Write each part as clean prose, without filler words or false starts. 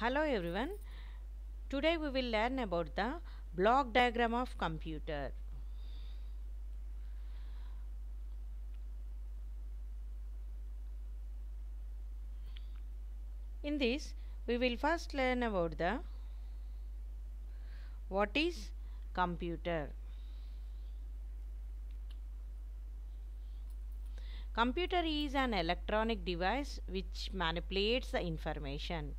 Hello everyone, today we will learn about the block diagram of computer. In this we will first learn about what is computer. Computer is an electronic device which manipulates the information.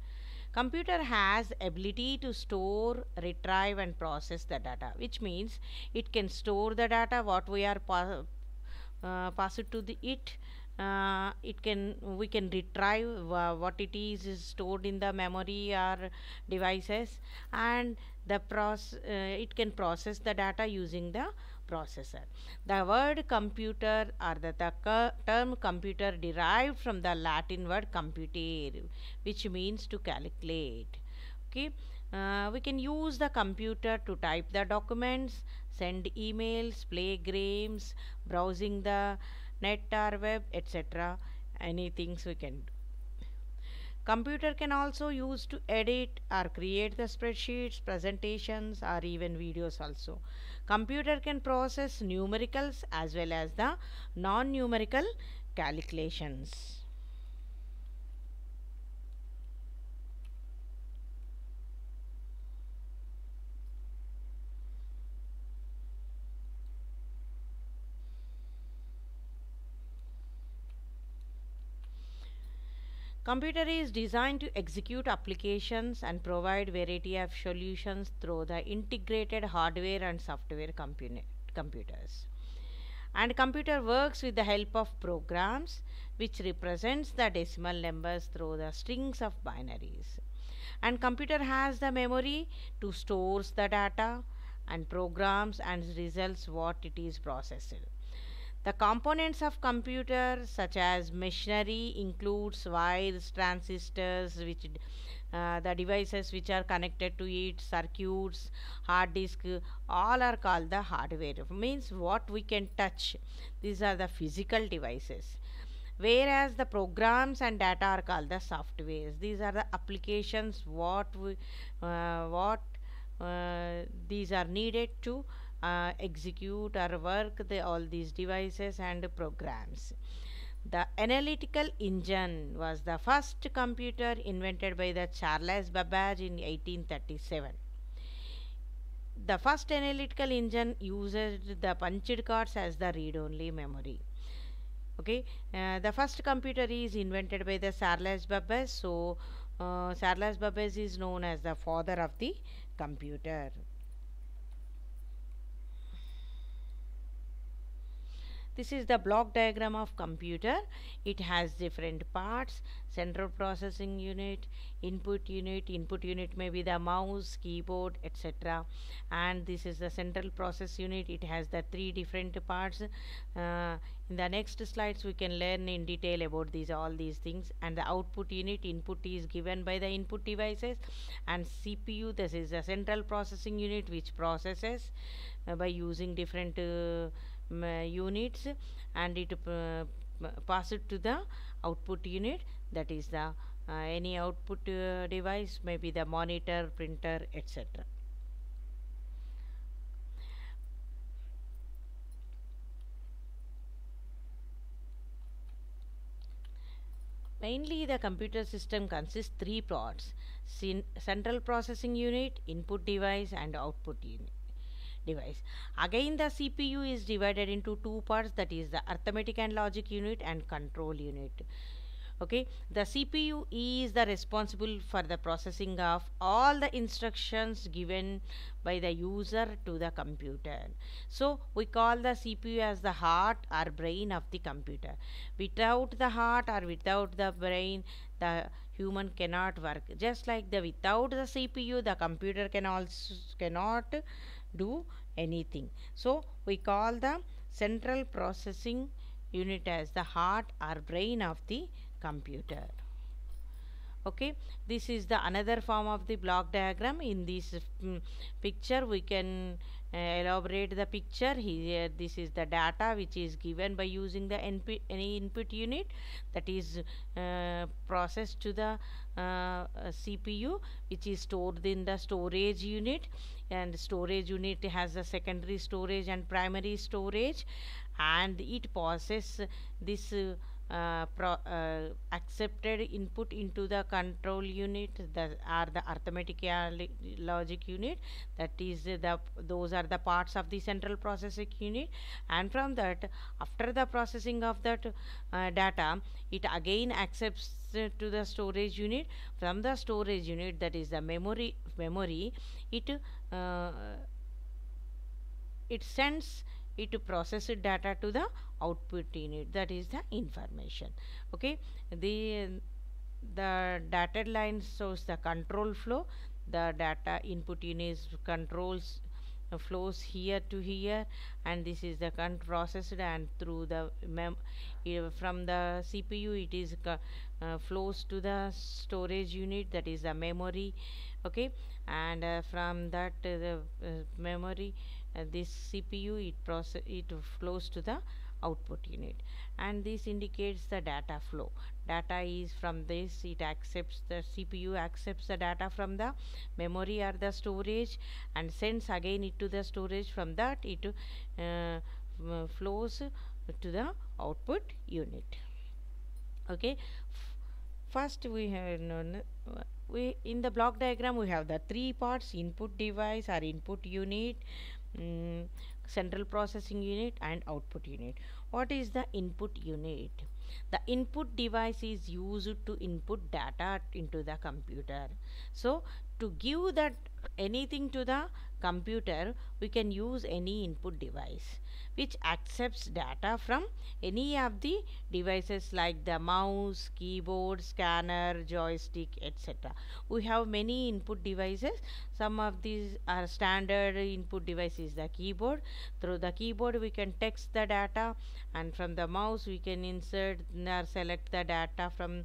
Computer has ability to store, retrieve and process the data, which means it can store the data what we are pass it to it. We can retrieve what it is stored in the memory or devices, and the it can process the data using the processor. The word computer or the term computer derived from the Latin word computare, which means to calculate. Okay, we can use the computer to type the documents, send emails, play games, browsing the net or web, etc. Any things we can do. Computer can also use to edit or create the spreadsheets, presentations or even videos also. Computer can process numericals as well as the non-numerical calculations. Computer is designed to execute applications and provide variety of solutions through the integrated hardware and software computers. And computer works with the help of programs which represents the decimal numbers through the strings of binaries. And computer has the memory to store the data and programs and results what it is processed. The components of computer such as machinery includes wires, transistors, which the devices which are connected to it, circuits, hard disk, all are called the hardware. Means what we can touch. These are the physical devices. Whereas the programs and data are called the softwares. These are the applications these are needed to execute or work all these devices and programs. The analytical engine was the first computer invented by the Charles Babbage in 1837. The first analytical engine used the punched cards as the read-only memory. Okay, the first computer is invented by the Charles Babbage, so Charles Babbage is known as the father of the computer. This is the block diagram of computer. It has different parts: central processing unit, input unit. Input unit may be the mouse, keyboard, etc. And this is the central process unit. It has the three different parts. In the next slides we can learn in detail about all these things. And the output unit, input is given by the input devices. And CPU, this is the central processing unit which processes by using different units, and it pass it to the output unit, that is the any output device, maybe the monitor, printer, etc. Mainly the computer system consists three parts: central processing unit, input device and output unit device. Again the CPU is divided into two parts, that is the arithmetic and logic unit and control unit. Okay, the CPU is the responsible for the processing of all the instructions given by the user to the computer. So we call the CPU as the heart or brain of the computer. Without the heart or without the brain, the human cannot work. Just like the without the CPU, the computer cannot do anything. So we call the central processing unit as the heart or brain of the computer. Okay, this is the another form of the block diagram. In this picture we can elaborate the picture. Here this is the data which is given by using the any input unit that is processed to the CPU, which is stored in the storage unit, and storage unit has a secondary storage and primary storage, and it processes this accepted input into the control unit, that are the arithmetic logic unit, that is those are the parts of the central processing unit. And from that, after the processing of that data, it again accepts to the storage unit. From the storage unit, that is the memory, it sends it to process data to the output unit, that is the information. Okay, the dotted line shows the control flow. The data input unit controls flows here to here, and this is the processed, and through the from the CPU it is flows to the storage unit, that is the memory. Okay, and from that the memory, this CPU it flows to the output unit, and this indicates the data flow. Data is from this, it accepts, the CPU accepts the data from the memory or the storage and sends again it to the storage. From that it flows to the output unit. Okay, first we have in the block diagram we have the three parts: input device or input unit, central processing unit, and output unit. What is the input unit? The input device is used to input data into the computer. So to give that anything to the computer, we can use any input device which accepts data from any of the devices like the mouse, keyboard, scanner, joystick, etc. We have many input devices. Some of these are standard input devices, the keyboard. Through the keyboard we can text the data, and from the mouse we can insert or select the data from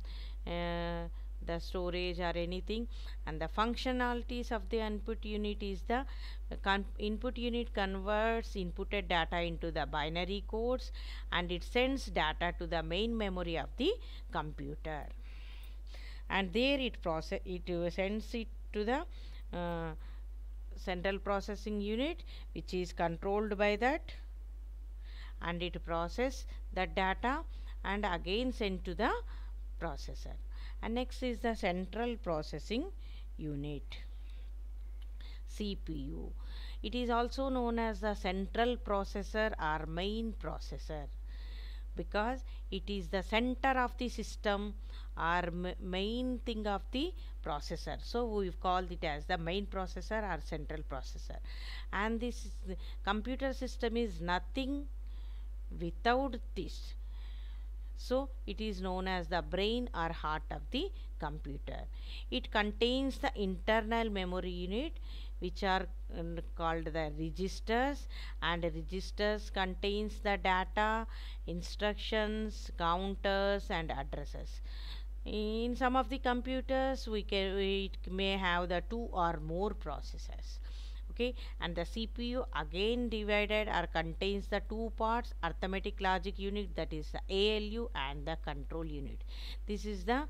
the storage or anything. And the functionalities of the input unit is the input unit converts inputted data into the binary codes, and it sends data to the main memory of the computer, and there it sends it to the central processing unit, which is controlled by that, and it processes that data and again sent to the processor. And next is the central processing unit, CPU. It is also known as the central processor or main processor, because it is the center of the system or main thing of the processor. So we call it as the main processor or central processor. And this computer system is nothing without this. So it is known as the brain or heart of the computer. It contains the internal memory unit, which are called the registers, and registers contains the data, instructions, counters, and addresses. In some of the computers it may have the two or more processors. Okay, and the CPU again divided or contains the two parts: arithmetic logic unit, that is the ALU, and the control unit. This is the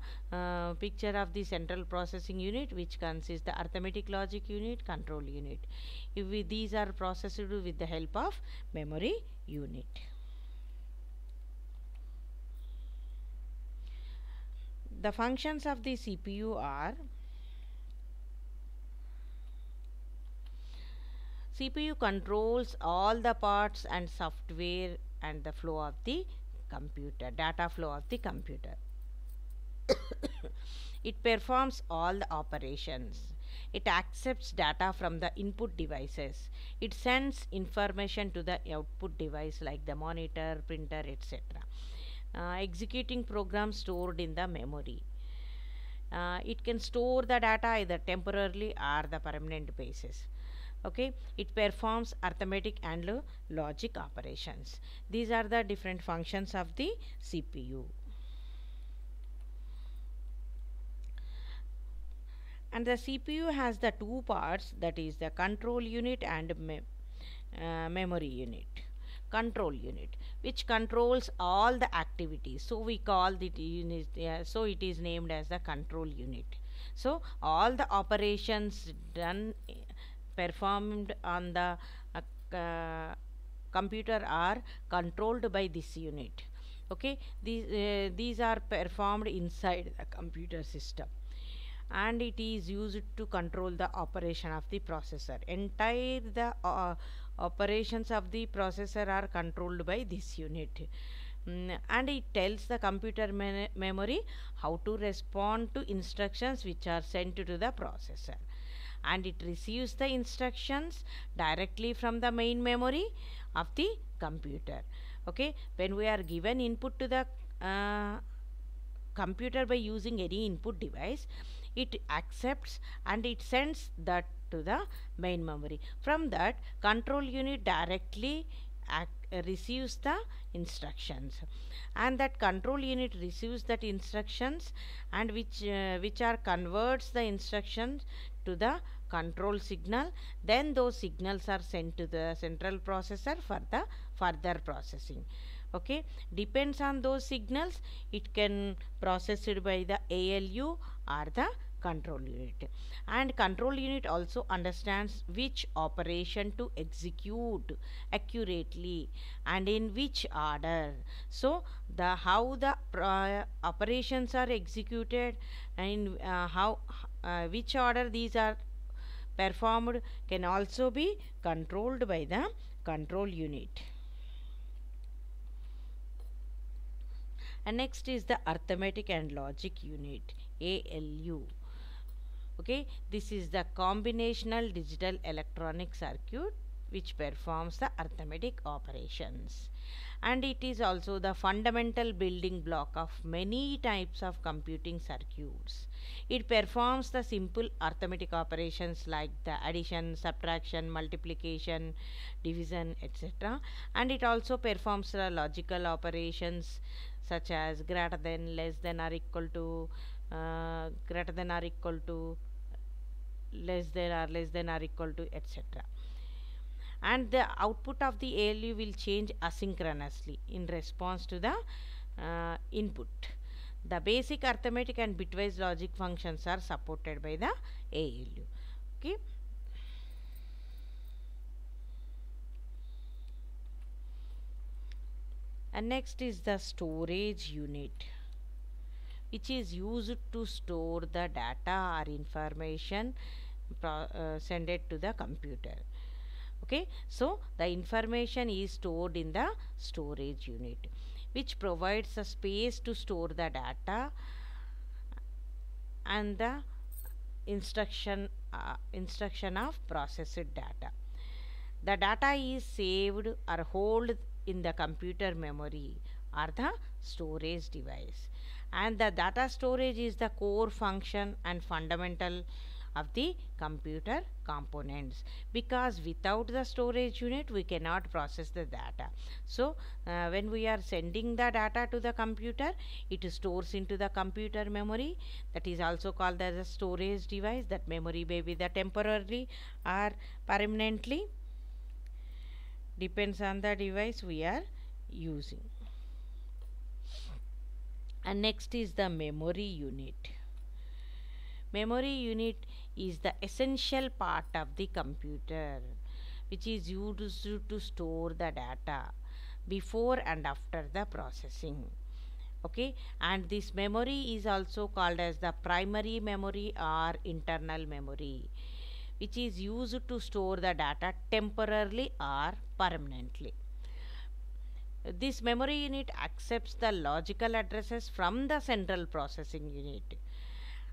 picture of the central processing unit, which consists the arithmetic logic unit, control unit. These are processed with the help of memory unit. The functions of the CPU are: CPU controls all the parts and software and the flow of the computer, data flow of the computer. It performs all the operations. It accepts data from the input devices. It sends information to the output device like the monitor, printer, etc. Executing programs stored in the memory. It can store the data either temporarily or the permanent basis. Okay, it performs arithmetic and logic operations. These are the different functions of the CPU. And the CPU has the two parts, that is the control unit and memory unit. Control unit which controls all the activities, so we call the unit, so it is named as the control unit. So all the operations performed on the computer are controlled by this unit. Okay, these are performed inside the computer system, and it is used to control the operation of the processor. Entire the operations of the processor are controlled by this unit, and it tells the computer memory how to respond to instructions which are sent to the processor, and it receives the instructions directly from the main memory of the computer. Okay, when we are given input to the computer by using any input device, it accepts and it sends that to the main memory. From that, control unit directly receives the instructions, and that control unit receives that instructions, and which are converts the instructions to the control signal. Then those signals are sent to the central processor for the further processing. Okay, depends on those signals, it can process it by the ALU or the control unit. And control unit also understands which operation to execute accurately and in which order. So the how the operations are executed and how which order these are performed can also be controlled by the control unit. And next is the arithmetic and logic unit, ALU. Okay, this is the combinational digital electronic circuit which performs the arithmetic operations, and it is also the fundamental building block of many types of computing circuits. It performs the simple arithmetic operations like the addition, subtraction, multiplication, division, etc. And it also performs the logical operations such as greater than, less than or equal to, greater than or equal to, less than or equal to, etc. And the output of the ALU will change asynchronously in response to the input. The basic arithmetic and bitwise logic functions are supported by the ALU. Okay. And next is the storage unit, which is used to store the data or information sent to the computer. Okay, so the information is stored in the storage unit, which provides a space to store the data and the instruction of processed data. The data is saved or held in the computer memory or the storage device, and the data storage is the core function and fundamental of the computer components, because without the storage unit we cannot process the data. So when we are sending the data to the computer, it stores into the computer memory, that is also called as a storage device. That memory may be the temporarily or permanently, depends on the device we are using. And next is the memory unit. Memory unit is the essential part of the computer, which is used to store the data before and after the processing. Okay, and this memory is also called as the primary memory or internal memory, which is used to store the data temporarily or permanently. This memory unit accepts the logical addresses from the central processing unit,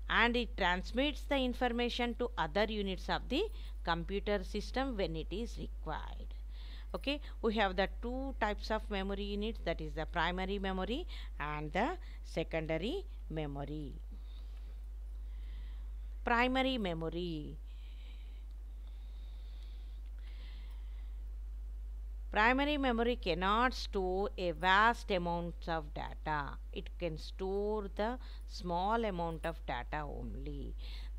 and it transmits the information to other units of the computer system when it is required. Okay, we have the two types of memory units, that is the primary memory and the secondary memory. Primary memory. Primary memory cannot store a vast amount of data. It can store the small amount of data only.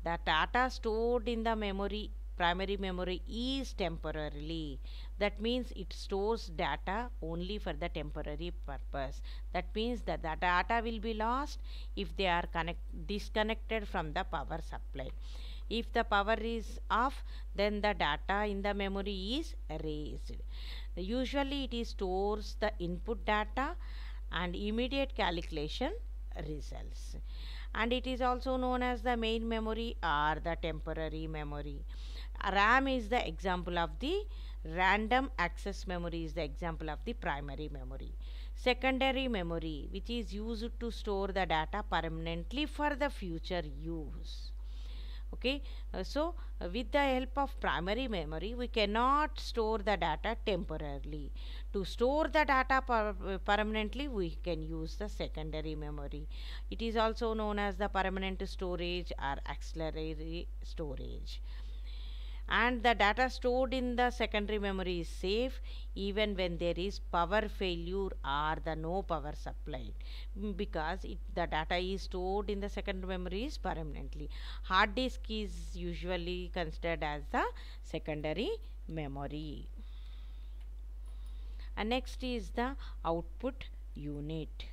The data stored in the memory, primary memory, is temporarily. That means it stores data only for the temporary purpose. That means that the data will be lost if they are disconnected from the power supply. If the power is off, then the data in the memory is erased. Usually it stores the input data and immediate calculation results. And it is also known as the main memory or the temporary memory. RAM is the example of the random access memory, is the example of the primary memory. Secondary memory, which is used to store the data permanently for the future use. Okay, so with the help of primary memory, we cannot store the data temporarily. To store the data permanently, we can use the secondary memory. It is also known as the permanent storage or auxiliary storage. And the data stored in the secondary memory is safe even when there is power failure or the no power supply, because the data is stored in the secondary memory is permanently. Hard disk is usually considered as the secondary memory. And next is the output unit,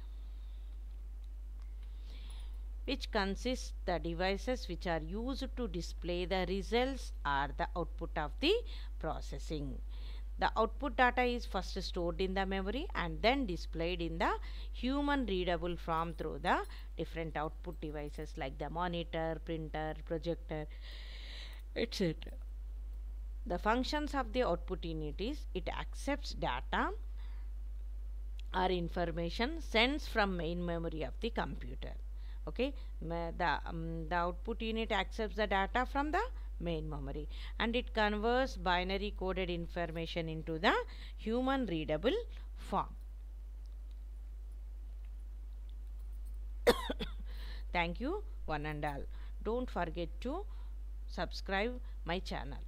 which consists the devices which are used to display the results or the output of the processing. The output data is first stored in the memory and then displayed in the human readable form through the different output devices like the monitor, printer, projector, etc. The functions of the output unit is it accepts data or information sends from main memory of the computer. Okay, the output unit accepts the data from the main memory and it converts binary coded information into the human readable form. Thank you one and all. Don't forget to subscribe my channel.